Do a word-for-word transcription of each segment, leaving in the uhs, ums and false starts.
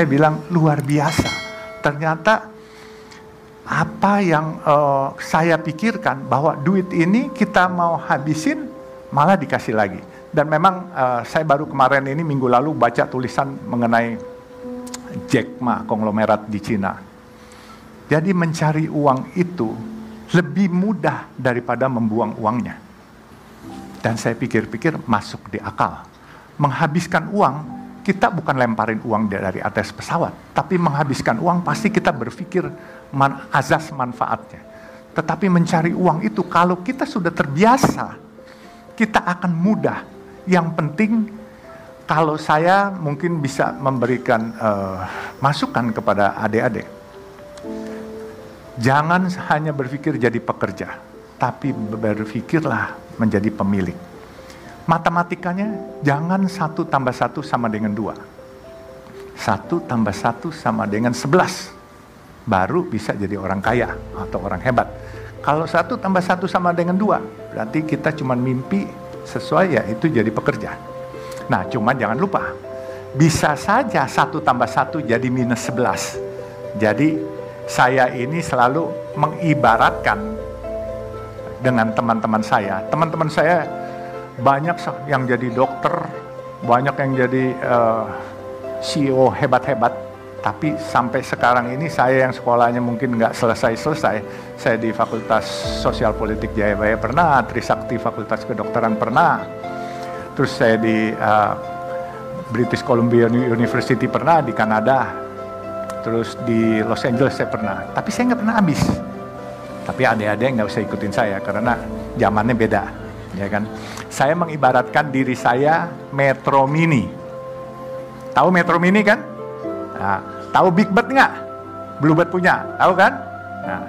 Saya bilang luar biasa. Ternyata apa yang uh, saya pikirkan bahwa duit ini kita mau habisin malah dikasih lagi. Dan memang uh, saya baru kemarin ini minggu lalu baca tulisan mengenai Jack Ma, konglomerat di Cina. Jadi mencari uang itu lebih mudah daripada membuang uangnya. Dan saya pikir-pikir masuk di akal. Menghabiskan uang, kita bukan lemparin uang dari atas pesawat, tapi menghabiskan uang pasti kita berpikir man, azas manfaatnya. Tetapi mencari uang itu kalau kita sudah terbiasa, kita akan mudah. Yang penting kalau saya mungkin bisa memberikan uh, masukan kepada adik-adik. Jangan hanya berpikir jadi pekerja, tapi berpikirlah menjadi pemilik. Matematikanya jangan satu tambah satu sama dengan dua. Satu tambah satu sama dengan sebelas. Baru bisa jadi orang kaya atau orang hebat. Kalau satu tambah satu sama dengan dua, berarti kita cuma mimpi sesuai, ya itu jadi pekerja. Nah, cuman jangan lupa, bisa saja satu tambah satu jadi minus sebelas. Jadi saya ini selalu mengibaratkan dengan teman-teman saya. Teman-teman saya banyak yang jadi dokter, banyak yang jadi uh, C E O hebat-hebat, tapi sampai sekarang ini saya yang sekolahnya mungkin nggak selesai-selesai, saya di Fakultas Sosial Politik Jayabaya pernah, Trisakti Fakultas Kedokteran pernah, terus saya di uh, British Columbia University pernah, di Kanada, terus di Los Angeles saya pernah, tapi saya nggak pernah habis. Tapi adik-adik nggak usah ikutin saya karena zamannya beda. Ya kan? Saya mengibaratkan diri saya Metro Mini. Tahu Metro Mini kan? Nah, tahu Big Bird nggak? Bluebird punya, tahu kan? Nah,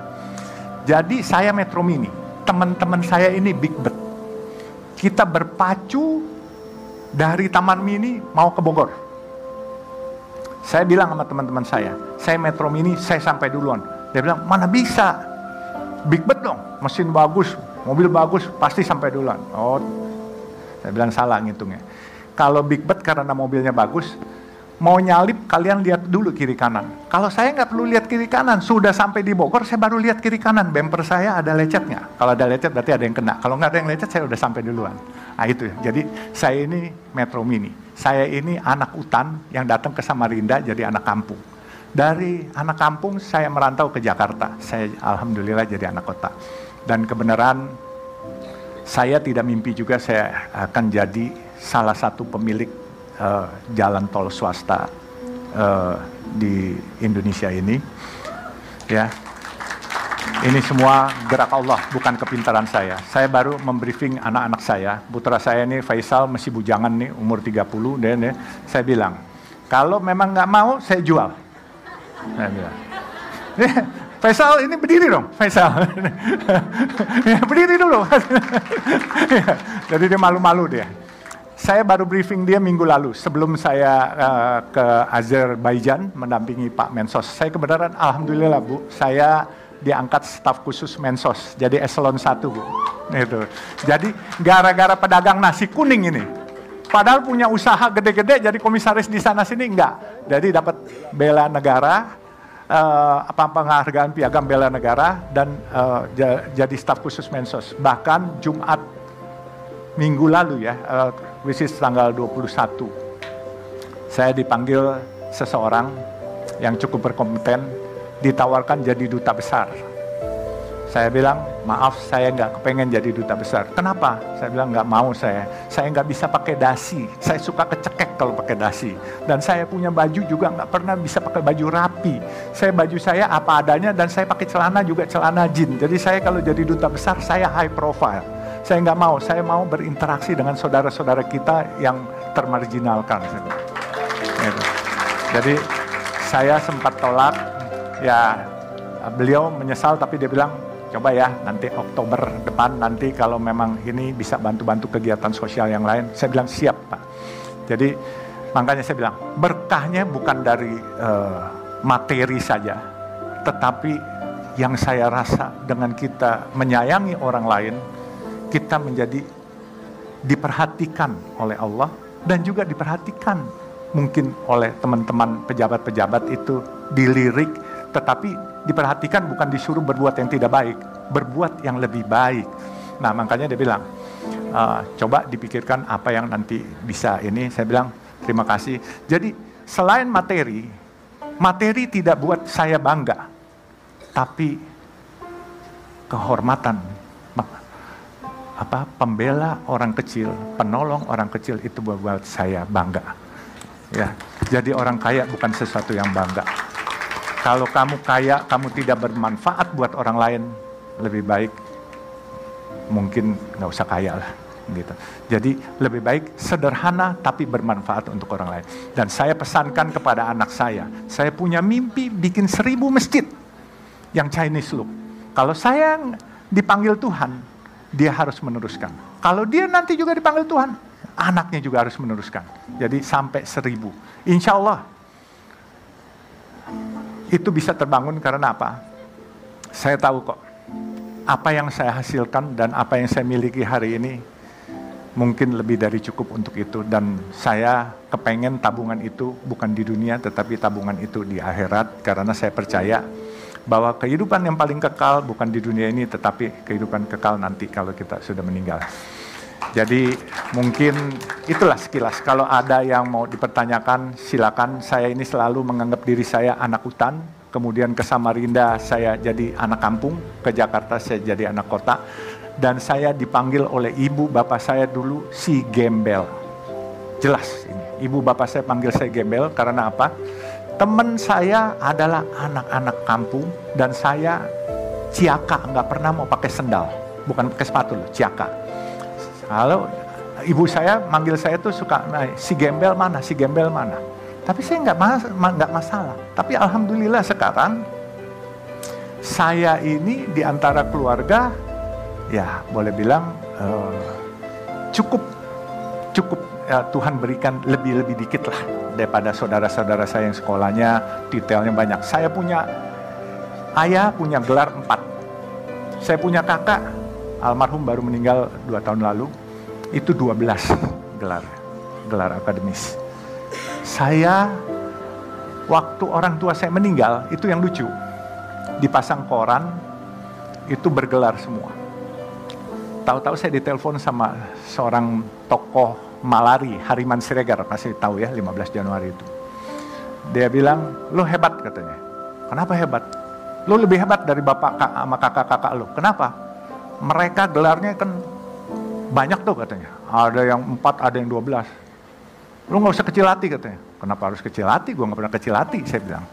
jadi saya Metro Mini. Teman-teman saya ini Big Bird. Kita berpacu dari Taman Mini mau ke Bogor. Saya bilang sama teman-teman saya, saya Metro Mini, saya sampai duluan. Dia bilang, mana bisa? Big Bird dong, mesin bagus. Mobil bagus, pasti sampai duluan. Oh, saya bilang salah ngitungnya. Kalau Big Bird karena mobilnya bagus, mau nyalip kalian lihat dulu kiri kanan. Kalau saya nggak perlu lihat kiri kanan, sudah sampai di Bogor saya baru lihat kiri kanan. Bemper saya ada lecet nggak? Kalau ada lecet berarti ada yang kena. Kalau nggak ada yang lecet saya udah sampai duluan. Nah itu. Jadi saya ini Metro Mini. Saya ini anak hutan yang datang ke Samarinda jadi anak kampung. Dari anak kampung saya merantau ke Jakarta. Saya alhamdulillah jadi anak kota. Dan kebenaran saya tidak mimpi juga saya akan jadi salah satu pemilik uh, jalan tol swasta uh, di Indonesia ini. Ya, ini semua gerak Allah, bukan kepintaran saya. Saya baru membriefing anak-anak saya. Putra saya ini Faisal masih bujangan nih, umur tiga puluh. Dan ya, saya bilang, kalau memang nggak mau saya jual. Saya bilang. Faisal ini berdiri dong, Faisal. Ya, berdiri dulu. Ya, jadi dia malu-malu dia. Saya baru briefing dia minggu lalu sebelum saya uh, ke Azerbaijan mendampingi Pak Mensos. Saya kebenaran alhamdulillah Bu, saya diangkat staf khusus Mensos jadi Eselon satu Bu. Itu. Jadi gara-gara pedagang nasi kuning ini. Padahal punya usaha gede-gede jadi komisaris di sana sini enggak. Jadi dapat bela negara. Uh, apa penghargaan piagam bela negara dan uh, ja, jadi staf khusus Mensos. Bahkan Jumat minggu lalu ya, uh, which is tanggal dua puluh satu, saya dipanggil seseorang yang cukup berkompeten, ditawarkan jadi duta besar. Saya bilang, maaf saya nggak kepengen jadi duta besar. Kenapa? Saya bilang nggak mau saya. Saya nggak bisa pakai dasi. Saya suka kecekek kalau pakai dasi. Dan saya punya baju juga nggak pernah bisa pakai baju rapi. Saya baju saya apa adanya dan saya pakai celana juga celana jean. Jadi saya kalau jadi duta besar saya high profile. Saya nggak mau, saya mau berinteraksi dengan saudara-saudara kita yang termarginalkan. Jadi saya sempat tolak, ya beliau menyesal, tapi dia bilang, coba ya nanti Oktober depan, nanti kalau memang ini bisa bantu-bantu kegiatan sosial yang lain. Saya bilang siap, Pak. Jadi makanya saya bilang, berkahnya bukan dari uh, materi saja, tetapi yang saya rasa dengan kita menyayangi orang lain, kita menjadi diperhatikan oleh Allah dan juga diperhatikan mungkin oleh teman-teman pejabat-pejabat itu, dilirik, tetapi diperhatikan bukan disuruh berbuat yang tidak baik, berbuat yang lebih baik. Nah makanya dia bilang, e, coba dipikirkan apa yang nanti bisa ini. Saya bilang terima kasih. Jadi selain materi, materi tidak buat saya bangga, tapi kehormatan, apa, pembela orang kecil, penolong orang kecil itu buat saya bangga. Ya, jadi orang kaya bukan sesuatu yang bangga. Kalau kamu kaya, kamu tidak bermanfaat buat orang lain, lebih baik mungkin nggak usah kaya lah, gitu. Jadi lebih baik sederhana tapi bermanfaat untuk orang lain. Dan saya pesankan kepada anak saya, saya punya mimpi bikin seribu masjid. Yang Chinese look. Kalau saya dipanggil Tuhan, dia harus meneruskan. Kalau dia nanti juga dipanggil Tuhan, anaknya juga harus meneruskan. Jadi sampai seribu. Insya Allah, itu bisa terbangun karena apa? Saya tahu kok, apa yang saya hasilkan dan apa yang saya miliki hari ini, mungkin lebih dari cukup untuk itu. Dan saya kepengen tabungan itu bukan di dunia, tetapi tabungan itu di akhirat. Karena saya percaya bahwa kehidupan yang paling kekal bukan di dunia ini, tetapi kehidupan kekal nanti kalau kita sudah meninggal. Jadi mungkin itulah sekilas. Kalau ada yang mau dipertanyakan, silakan. Saya ini selalu menganggap diri saya anak hutan, kemudian ke Samarinda saya jadi anak kampung, ke Jakarta saya jadi anak kota, dan saya dipanggil oleh ibu bapak saya dulu si Gembel. Jelas ini. Ibu bapak saya panggil saya Gembel karena apa? Teman saya adalah anak-anak kampung dan saya ciaka, nggak pernah mau pakai sendal, bukan pakai sepatu loh, ciaka. Kalau ibu saya manggil saya tuh suka, si Gembel mana, si Gembel mana. Tapi saya nggak mas nggak masalah. Tapi alhamdulillah sekarang saya ini diantara keluarga, ya boleh bilang eh, cukup cukup. Tuhan berikan lebih-lebih dikit lah daripada saudara-saudara saya yang sekolahnya detailnya banyak. Saya punya ayah punya gelar empat. Saya punya kakak almarhum baru meninggal dua tahun lalu, itu dua belas gelar, gelar akademis. Saya waktu orang tua saya meninggal, itu yang lucu, dipasang koran itu bergelar semua. Tahu-tahu saya ditelepon sama seorang tokoh Malari, Hariman Siregar, pasti tahu ya, lima belas Januari itu. Dia bilang, lo hebat katanya. Kenapa hebat? Lo lebih hebat dari bapak kak, sama kakak-kakak lo. Kenapa? Mereka gelarnya kan banyak tuh katanya. Ada yang empat, ada yang dua belas. Lo gak usah kecil hati katanya. Kenapa harus kecil hati? Gue gak pernah kecil hati, saya bilang.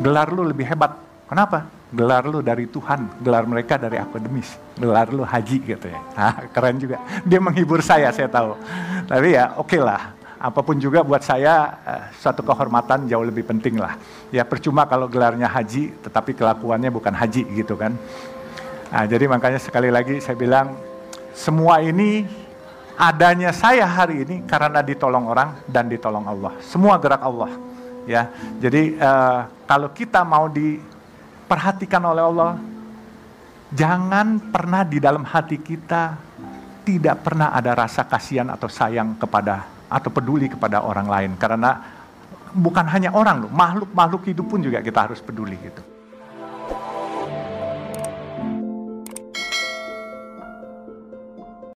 Gelar lo lebih hebat. Kenapa? Gelar lo dari Tuhan, gelar mereka dari akademis, gelar lo haji gitu ya. Nah, keren juga. Dia menghibur saya, saya tahu. Tapi ya oke okay lah, apapun juga buat saya eh, suatu kehormatan jauh lebih penting lah. Ya percuma kalau gelarnya haji, tetapi kelakuannya bukan haji gitu kan. Nah, jadi makanya sekali lagi saya bilang, semua ini adanya saya hari ini karena ditolong orang dan ditolong Allah. Semua gerak Allah. Ya, jadi eh, kalau kita mau di perhatikan oleh Allah, jangan pernah di dalam hati kita tidak pernah ada rasa kasihan atau sayang kepada atau peduli kepada orang lain, karena bukan hanya orang loh, makhluk-makhluk hidup pun juga kita harus peduli gitu.